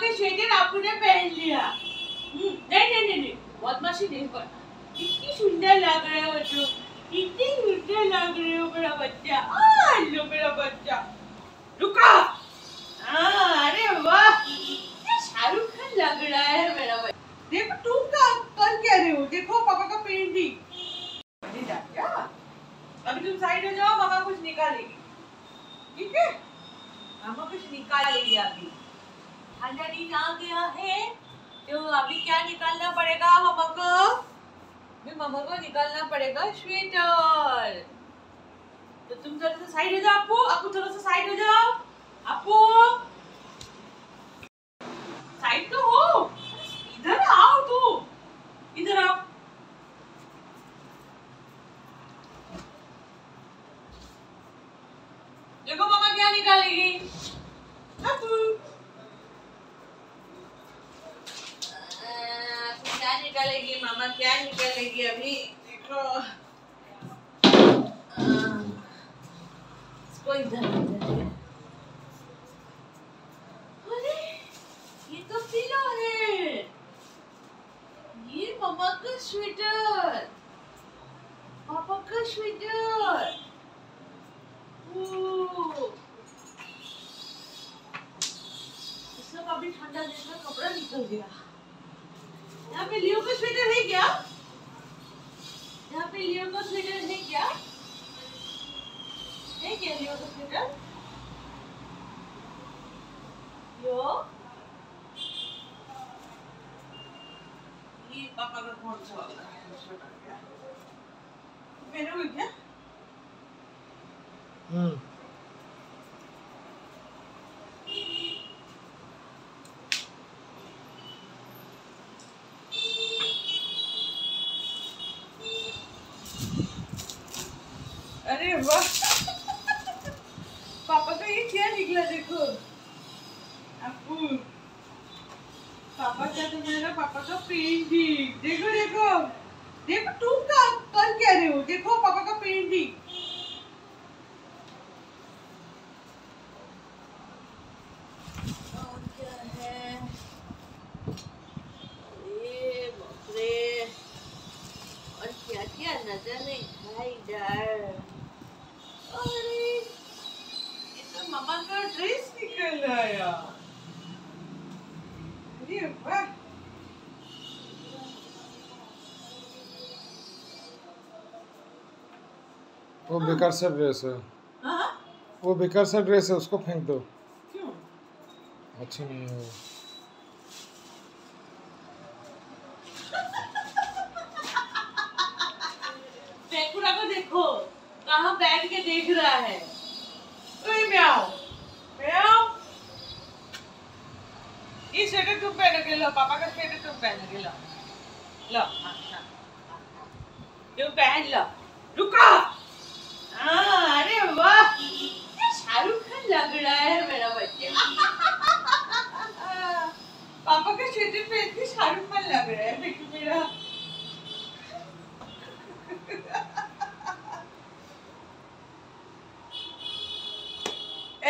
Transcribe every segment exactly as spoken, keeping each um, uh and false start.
के स्वेटर आपने पहन लिया। नहीं नहीं नहीं नहीं बदमाशी नहीं कर। कितनी सुंदर लग रहे हो तुम, कितनी सुंदर लग रहे हो मेरा बच्चा। आ लो मेरा बच्चा, रुको। हाँ, अरे वाह, कितना शाहरुख खान लग रहा है मेरा बच्चा। देखो तुम क्या कर क्या रहे हो, देखो पापा का पेंटिंग। अभी तुम साइड हो जाओ, मामा कुछ निकालेगी, ठीक है? मामा कुछ निकालेगी। अभी ठंडा दिन आ गया है तो अभी क्या निकालना पड़ेगा मामा को? भी मामा को निकालना पड़ेगा स्वेटर। तो तुम थोड़ा सा साइड हो जाओ आपू, आपू थोड़ा सा साइड हो जाओ आपू, साइड तो हो। इधर आओ तुम, इधर आओ। देखो मामा क्या निकालेगी। निकालेगी मामा, क्या निकालेगी? अभी देखो इसको इधर। अरे ये तो पीला है, ये मामा का स्वेटर, पापा का स्वेटर। इसका अभी ठंडा दिन का कपड़ा निकल गया। यहाँ पे लियो का स्वेटर है क्या? यहाँ पे लियो का स्वेटर है क्या? है क्या लियो का स्वेटर? यो ये पापा का कौन सा वाला स्वेटर क्या? मेरा भी क्या? हम्म अरे वाह पापा का ये क्या निकला? देखो आपू, पापा का, तुम्हारा पापा का पेंटिंग। देखो देखो देखो तुम क्या कर क्या रहे हो, देखो पापा का पेंटिंग। वो बेकार सा ड्रेस है, वो बेकार सा ड्रेस है, उसको फेंक दो। क्यों? अच्छा नहीं है। फेंकुरा को देखो कहाँ बैठ के देख रहा है। ओए म्याओ म्याओ, ये स्वेटर तुम पहन के लो, पापा का स्वेटर तुम पहन के लो, लो तुम पहन लो। रुको। अरे वाह, कितना शाहरुख खान लग रहा है मेरा बच्चा। पापा के स्वेटर पे इतनी शाहरुख खान लग रहा है बेटू मेरा।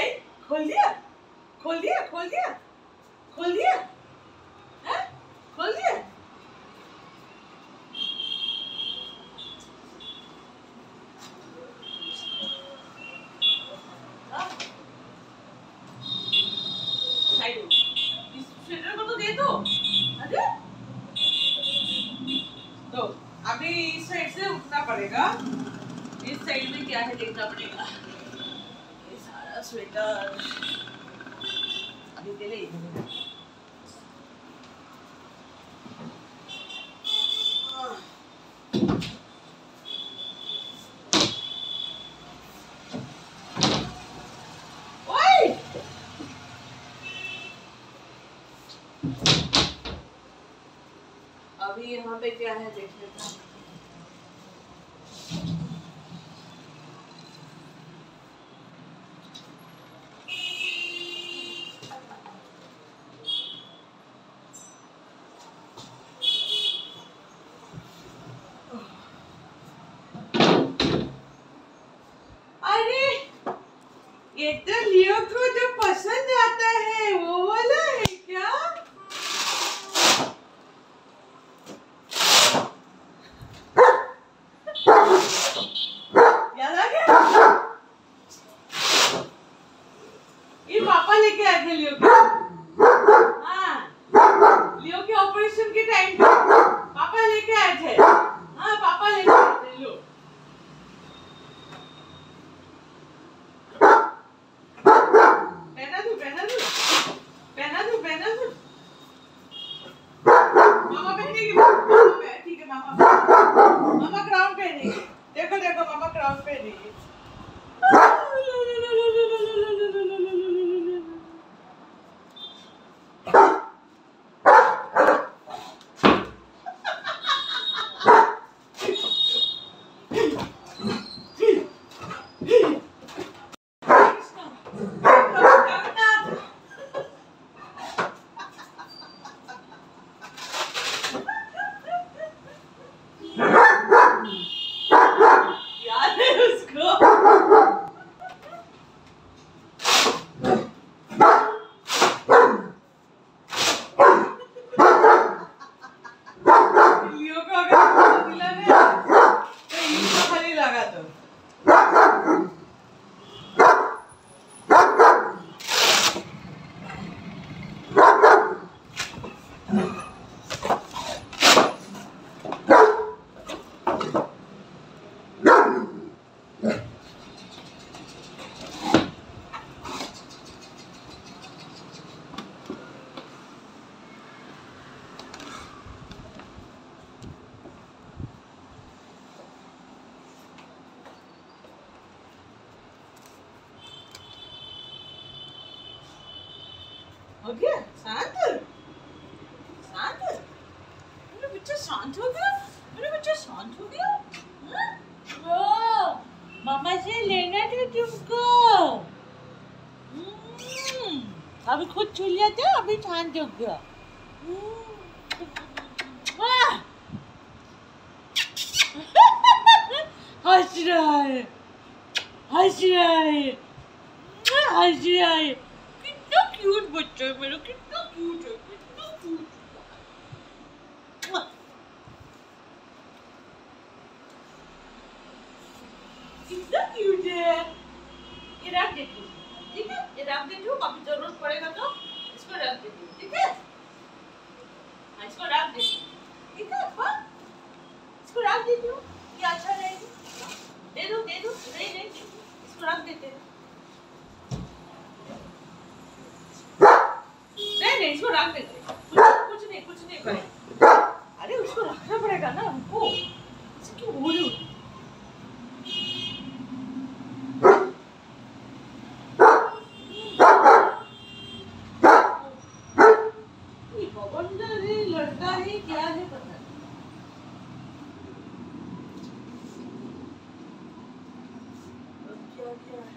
ए, खोल दिया खोल दिया खोल दिया खोल दिया हाँ? खोल दिया। इस साइड में क्या है देखना पड़ेगा। ये सारा स्वेटर अभी के लिए अभी यहाँ पे क्या है देखने का। ये तो लियो को जो पसंद आता है वो वाला है क्या? ठीक है ठीक है मामा मामा क्राउन पहनेगी। देखो देखो मामा क्राउन पहनेगी। हो गया शांत शांत मेरा बच्चा शांत हो गया मेरा बच्चा शांत हो गया मामा से लेना था तुमको। अभी खुद छू लिया था अभी शांत हो गया। हंस रहा है हंस रहा है हंस रहा है। क्यूट बच्चा है मेरा कितना क्यूट है कितना क्यूट। कितना क्यूट है। ये रख देती हूँ ठीक है ये रख देती हूँ कभी जरूरत पड़ेगा तो इसको रख देती हूँ ठीक है। हाँ इसको रख देती हूँ ठीक है इसको रख देती हूँ ये अच्छा रहेगा। दे दो दे दो नहीं नहीं इसको रख देते हैं इसको रख देते कुछ नहीं कुछ नहीं करें। अरे उसको रखना पड़ेगा ना हमको क्यों बोलूं। लड़का है क्या है पता नहीं। क्या क्या है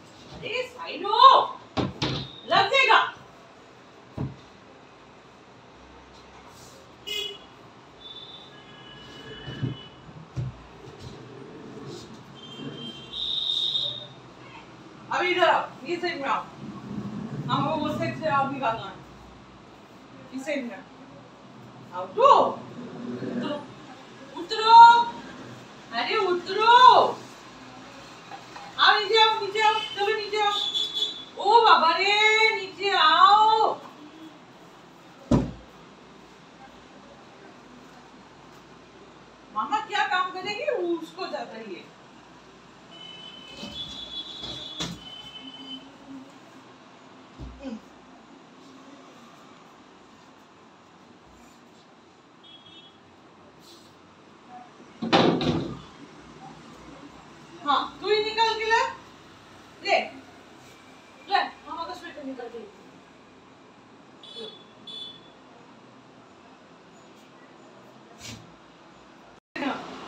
इधर ये साइड में आओ। हमको वो साइड से आओ निकालना है He said no. Auto! Utro! Utro! Are utro! Aao, niche aao, niche aao, chalo niche aao. Oh, baba re, niche aao. Mama kya kaam karegi? Wo usko jata hi hai.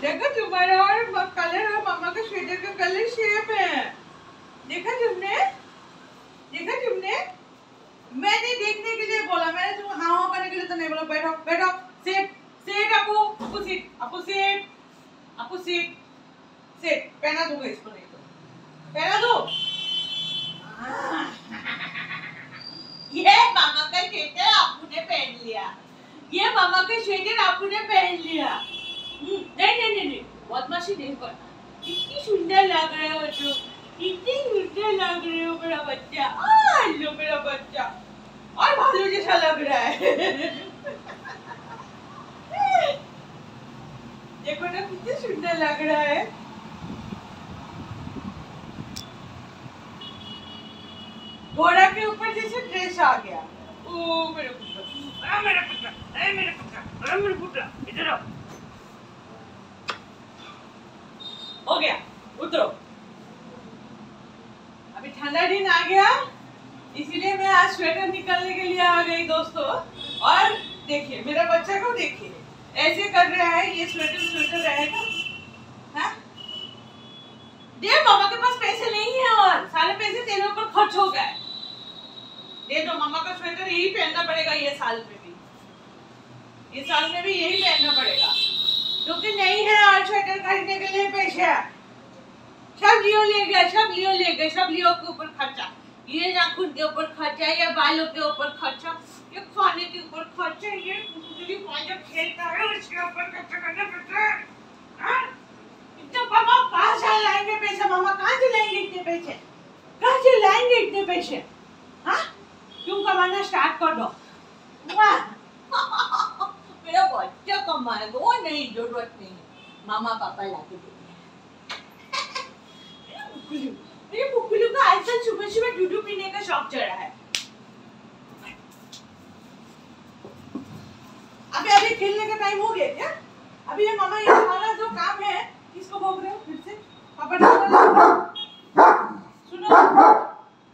देखो तुम्हारा और colour और मामा का sweater का colour shape है। देखा तुमने? देखा तुमने? मैंने देखने के लिए बोला, मैंने तुम हाँ हाँ करने के लिए तो नहीं बोला। बैठो बैठो, सेट सेट अपू अपू सेट अपू सेट अपू सेट सेट पहना दूंगा इसको, नहीं तो पहना दो। ये मामा का स्वेटर आपने पहन लिया, ये मामा का स्वेटर आपने पहन लिया। नहीं नहीं नहीं नहीं, बदमाशी नहीं कर। कितनी सुंदर लग रहे हो बच्चों, कितनी सुंदर लग रहे हो मेरा बच्चा। आ लो मेरा बच्चा, और भालू जैसा लग रहा है। देखो ना कितनी सुंदर लग रहा है। घोड़ा के ऊपर जैसे ड्रेस आ गया। ओ मेरा पुत्रा, मेरा पुत्रा, मेरा पुत्रा, मेरा पुत्रा, इधर आओ। हो गया, उतरो। अभी ठंडा दिन आ गया, इसीलिए मैं आज स्वेटर निकालने के लिए आ गई दोस्तों। और देखिए मेरा बच्चा को, देखिए ऐसे कर रहा है। ये स्वेटर स्वेटर रहेगा हाँ? दे मामा के पास पैसे नहीं है और सारे पैसे तेरे ऊपर खर्च हो गए। दे दो मामा का स्वेटर, यही पहनना पड़ेगा ये साल में भी, ये साल में भी यही पहनना पड़ेगा क्योंकि नहीं है आज स्वेटर खरीदने के लिए पैसा। सब लियो ले गए, सब लियो ले गए, सब लियो के ऊपर खर्चा। ये नाखून के ऊपर खर्चा, ये बालों के ऊपर खर्चा, ये खाने के ऊपर खर्चा, ये गुदगुदी पाजा खेलता है उसके ऊपर खर्चा करना पड़ता है। इतना पापा कहाँ से लाएंगे पैसे? मामा कहाँ से लाएंगे इतने पैसे? कहाँ से लाएंगे इतने पैसे? हाँ तुम कमाना स्टार्ट कर दो। मेरा बच्चा कमाए, वो नहीं जरूरत नहीं, मामा पापा लाके देंगे। मेरे बुकुलू का आजकल सुबह सुबह दूध पीने का शौक चढ़ा है। अभी अभी खेलने का टाइम हो गया क्या? अभी ये मामा ये सारा जो काम है इसको भोग रहे हो फिर से। पापा सुनो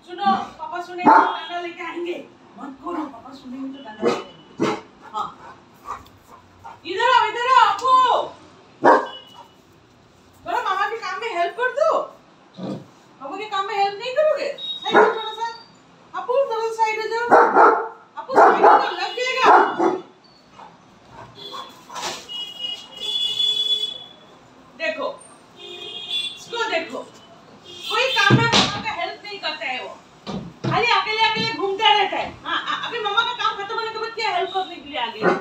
सुनो, पापा सुनेंगे तो डांडा लेके आएंगे। मत करो, पापा सुनेंगे तो डांडा लेके आएंगे। हाँ इधर आओ, इधर आओ, आपको बोलो मामा के काम में हेल्प कर दो। मामा के काम में हेल्प नहीं करोगे? साइड हो थोड़ा सा, आपको थोड़ा साइड हो जाओ, आपको साइड हो जाओ, लग जाएगा। देखो इसको, देखो कोई काम में मामा का हेल्प नहीं करता है, वो खाली अकेले अकेले घूमता रहता है। हाँ अभी मामा का काम खत्म होने के बाद क्या हेल्प करने के लिए आ गई?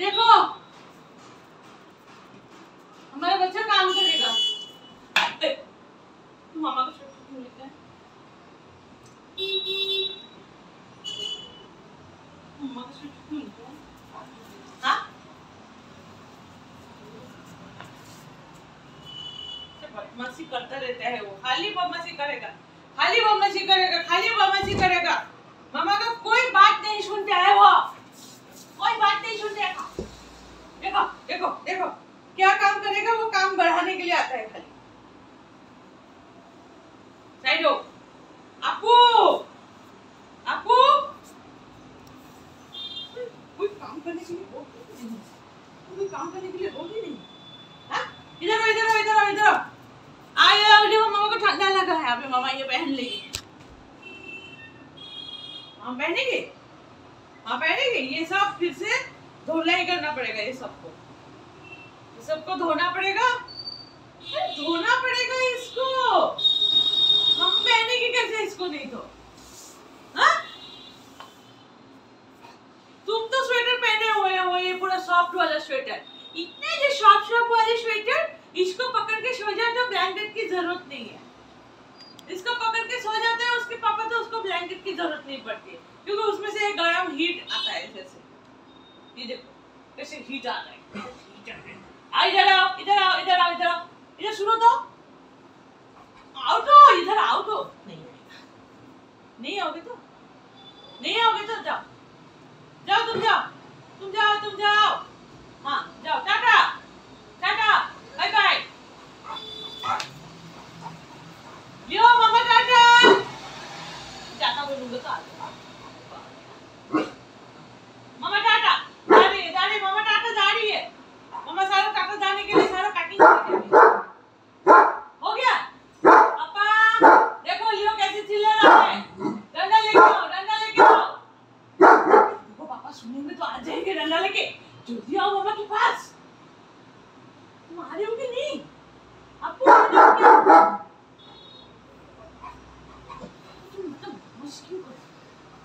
देखो हमारा बच्चा काम करेगा। तू मामा का शर्ट क्यों लेता है? मामा का शर्ट क्यों लेता है? हाँ बदमाशी करता रहता है वो, खाली बदमाशी करेगा, खाली बदमाशी करेगा, खाली बदमाशी करेगा। मामा का कोई बात नहीं सुनता है वो, कोई बात नहीं सुनता है। देखो देखो देखो क्या काम करेगा वो, काम बढ़ाने के लिए आता है खाली। साइड हो, आपको आपको कोई काम करने के लिए काम करने के लिए होगी नहीं। इधर इधर इधर इधर आया, देखो मामा को ठंडा लगा है। अभी मामा ये पहन लेंगे, हम पहनेंगे, हम पहनेंगे। ये सब फिर से धोना ही करना पड़ेगा, ये सबको ये सबको धोना पड़ेगा, धोना पड़ेगा इसको। हम पहनेंगे कैसे इसको? नहीं तो हाँ, तुम तो स्वेटर पहने हुए हो, ये पूरा सॉफ्ट वाला स्वेटर, इतने जो शॉप शॉप वाले स्वेटर, इसको पकड़ के सो जाते हो, ब्लैंकेट की जरूरत नहीं है। इसको पकड़ के सो जाते हैं उसके पापा, तो उसको ब्लैंकेट की जरूरत नहीं पड़ती, क्योंकि उसमें से गर्म हीट आता है। जैसे ये देखो कैसे हीट आ रहा है। इधर आओ, इधर आओ, इधर आओ, इधर आओ, इधर सुनो तो आओ, तो इधर आओ तो। नहीं नहीं आओगे तो नहीं आओगे तो जाओ जाओ तुम जाओ तुम जाओ तुम जाओ हाँ जाओ। Tata Tata bye bye. यो मामा टाटा टाटा बोलूंगा तो आ। मामा टाटा जा रही है, जा रही है मामा टाटा जा रही है। मामा सारा टाटा जाने के लिए सारा पैकिंग करके हो गया। पापा देखो लियो कैसे चिल्ला रहा है, डंडा लेके आओ, डंडा लेके आओ। देखो पापा सुनेंगे तो आ जाएंगे डंडा लेके। जल्दी आओ मामा के पास, तुम्हारे होंगे नहीं आपको। तुम तो मुश्किल कर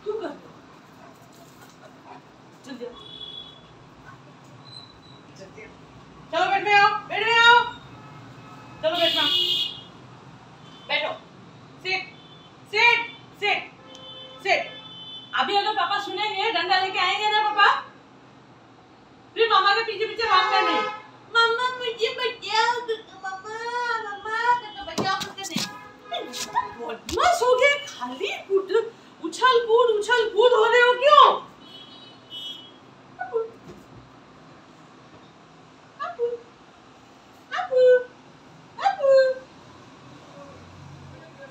क्यों कर जल्दी आओ, जल्दी चलो बैठ में आओ, बैठ में आओ, चलो बैठ में बैठो। Sit sit sit sit. अभी अगर पापा सुनेंगे डंडा लेके आएंगे ना पापा, फिर मामा के पीछे पीछे भागना नहीं। मामा मुझे बचाओ, मामा मामा तो बचाओ मुझे नहीं। बदमाश हो गए, खाली कूद उछल कूद उछल कूद हो रहे हो क्यों? अपू अपू अपू अपू अपू।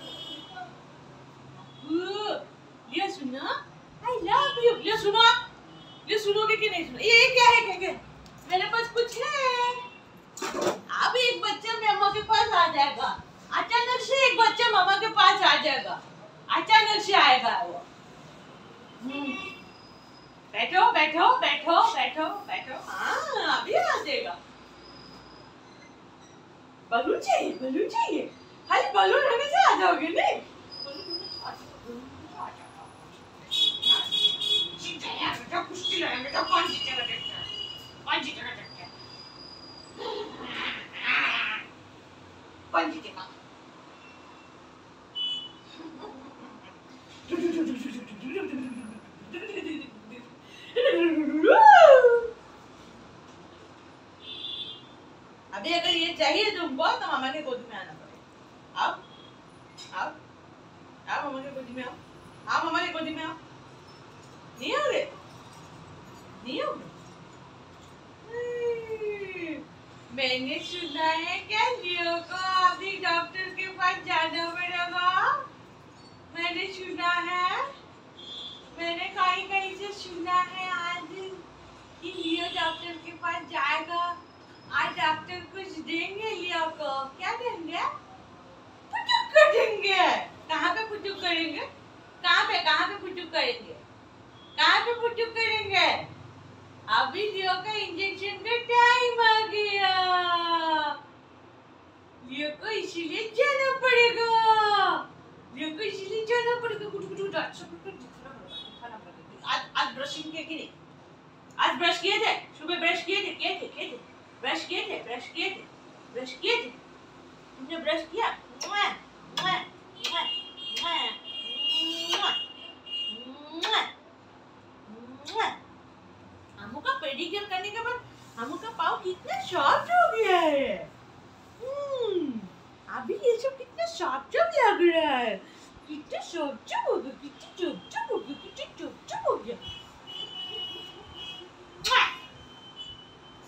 ये सुनो आई लव यू, ये सुनो आप, ये सुनोगे कि नहीं सुनोगे? ये क्या है? क्या क्या मेरे पास कुछ है। अब एक बच्चा मामा के पास आ जाएगा, अचानक से एक बच्चा मामा के पास आ जाएगा, अचानक से आएगा वो। बैठो बैठो बैठो बैठो बैठो। हाँ अभी आ जाएगा। बलून चाहिए, बलून चाहिए, खाली बलून रखने से आ जाओगे नहीं। कुछ बेटा कौन जीतेगा देखते हैं, कौन जीतेगा देखते हैं, कौन जीतेगा। अभी अगर ये चाहिए तुमको तो मामा के गोद में आना पड़ेगा। आओ आओ आओ मामा के गोद में आओ, आओ मामा के गोद में आओ। नहीं आ रहे, मैंने सुना है क्या लियो को अभी डॉक्टर के पास जाना पड़ेगा? मैंने सुना है, मैंने कहीं कहीं से सुना है आज कि लियो डॉक्टर के पास जाएगा। आज डॉक्टर कुछ देंगे लियो को, क्या देंगे? पुटुक कर देंगे। कहाँ पे पुटुक करेंगे? कहाँ पे कहाँ पे पुटुक करेंगे? कहाँ पे पुटुक करेंगे? अभी लियो का इंजेक्शन का टाइम आ गया, लियो को इसीलिए जाना पड़ेगा, लियो को इसीलिए जाना पड़ेगा। कुछ कुछ डॉक्टर को दिखाना पड़ेगा, आज आज ब्रशिंग किया कि नहीं? आज ब्रश किए थे सुबह? ब्रश किए थे किए थे किए थे ब्रश किए थे ब्रश किए थे ब्रश किए थे तुमने ब्रश किया? मुआ मुआ मुआ मुआ मुआ मुआ। हमों का पेडिक्योर करने के बाद हमों का पाव कितना शार्प हो गया है। हम्म अभी ये सब कितना शार्प लग रहा है, कितना शार्प हो गया, कितना चुपचाप हो गया, कितना चुपचाप हो गया।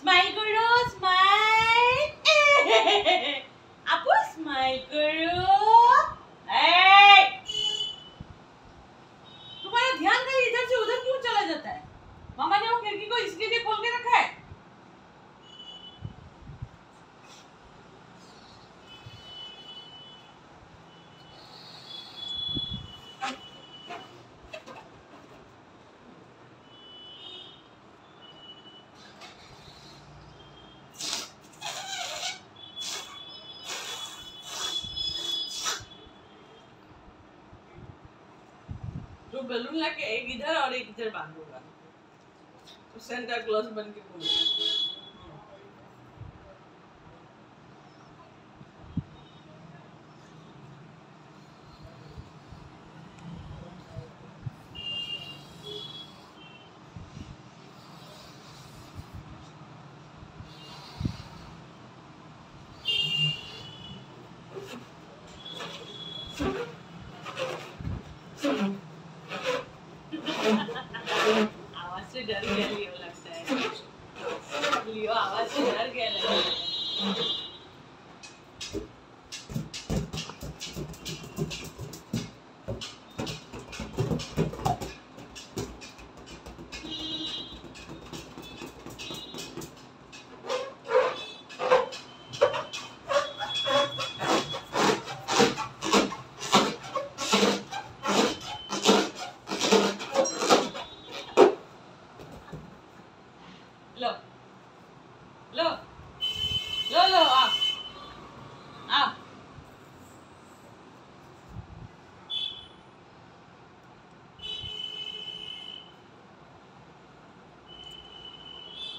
स्माइल करो, स्माइल आपको, स्माइल करो। तुम्हारा ध्यान कहीं इधर से उधर क्यों चला जाता है? मामा ने वो खिड़की को इसके लिए खोल के रखा है बैलून लाके एक इधर और एक इधर बांधूंगा, तो सेंटा क्लॉज बन के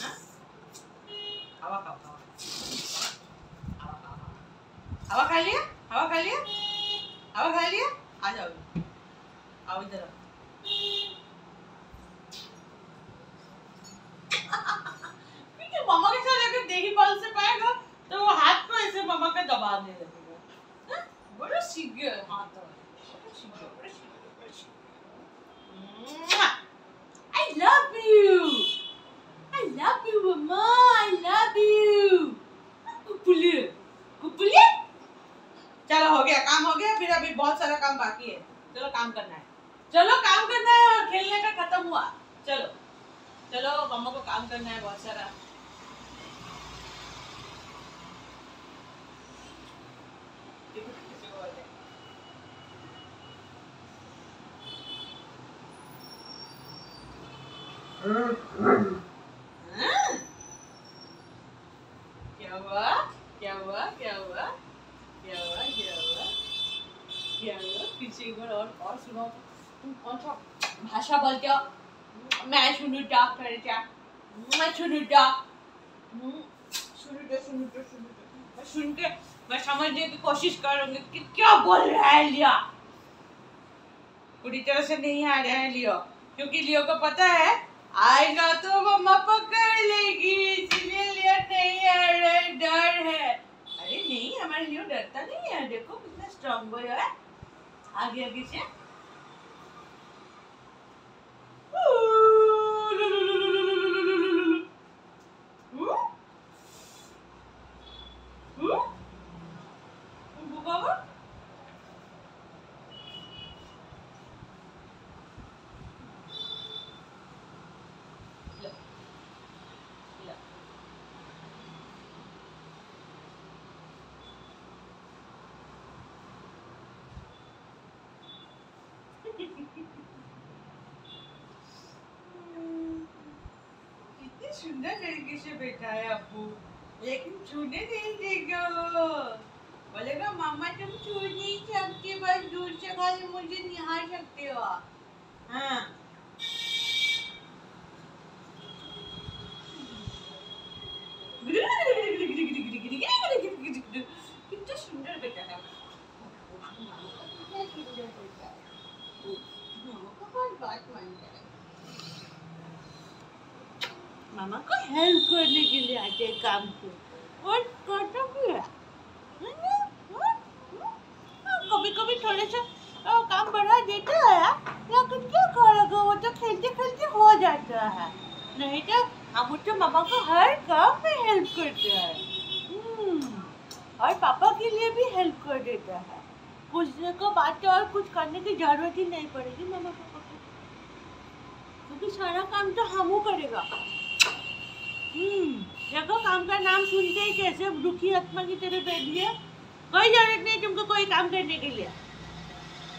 ना? हवा खाओ, हवा हवा खाओ, हवा खा लिया, हवा खा लिया, हवा खा लिया, आ जाओ, आओ इधर से पाएगा तो वो हाथ को ऐसे मामा का दबा दे देगा। बड़ा सीधे हाथ है, बड़ा सीधे, बड़ा सीधे। I love you, I love you mama, I love you। कुपले, कुपले। चलो हो गया, काम हो गया, फिर अभी बहुत सारा काम बाकी है। चलो काम करना है, चलो काम करना है और खेलने का खत्म हुआ। चलो, चलो मामा को काम करना है बहुत सारा। क्या हुआ, क्या हुआ, क्या हुआ, क्या हुआ, क्या हुआ, क्या हुआ? पीछे एक बार और और सुनो। तुम कौन सा भाषा बोलते हो? मैं सुनुटा करता, मैं सुनुटा सुनुटा सुनुटा सुनुटा मैं सुन के मैं समझने की कोशिश करूंगी कि क्या बोल रहा है लिया। पूरी तरह से नहीं आ रहा है लियो, क्योंकि लियो को पता है आएगा तो मम्मा पकड़ लेगी, इसलिए लियो नहीं आ रहा है, डर है। अरे नहीं, हमारे लियो डरता नहीं है, देखो कितना स्ट्रांग बॉय है। आगे आगे से कितने सुंदर तरीके से बैठा है अबू, लेकिन छूने नहीं देगा। बोलेगा मामा तुम छू नहीं सकते, बस दूर से खाली मुझे निहार सकते हो। हाँ कितना सुंदर बैठा है। बात मामा को हेल्प करने के लिए आते हैं काम को, और करता भी है। कभी कभी थोड़े से काम बढ़ा देता है, लेकिन क्या करेगा, वो तो खेलते खेलते हो जाता है। नहीं तो हम तो मामा को हर काम में हेल्प करते हैं, और पापा के लिए भी हेल्प कर देता है। कुछ को बातें और कुछ करने की जरूरत ही नहीं पड़ेगी मामा को, क्योंकि सारा काम तो हम ही करेगा। देखो काम का नाम सुनते ही कैसे दुखी आत्मा की तरह बैठ गया। कोई जरूरत नहीं तुमको कोई काम करने के लिए,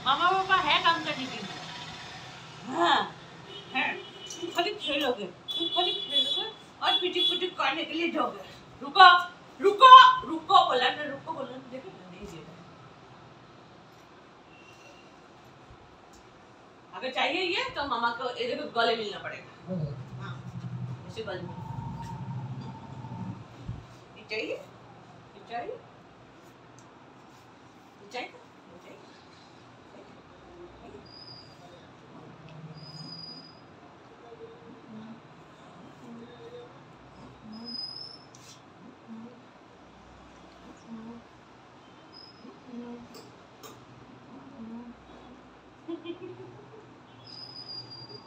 मामा पापा है काम करने के लिए। हाँ हाँ तुम खाली खेलोगे, तुम खाली खेलोगे और पिटिक पिटिक करने के लिए दोगे। रुको रुको रुको बोला ना, रुको बोला ना, देखो नहीं दे रहा। अगर चाहिए ये तो मामा को इधर पे गले मिलना पड़ेगा। हाँ ऐसे गले ये चाहिए, ये चाहिए, ये चाहिए।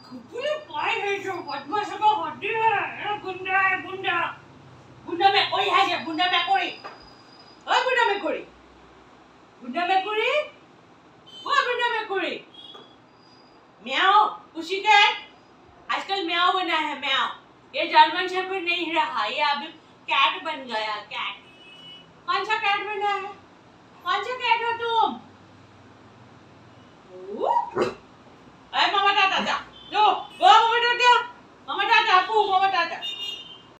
खुले पाए है जो बदमाश का हड्डी है, गुंडा है, गुंडा गुंडा में कोई है, ये गुंडा में कोई और गुंडा में कोई गुंडा में कोई वो गुंडा में कोई म्याओ। खुशी का आजकल म्याओ बना है, म्याओ ये जर्मन शेफर्ड नहीं रहा, ये अब कैट बन गया। कैट कौन सा कैट बना है, कौन सा कैट हो तुम?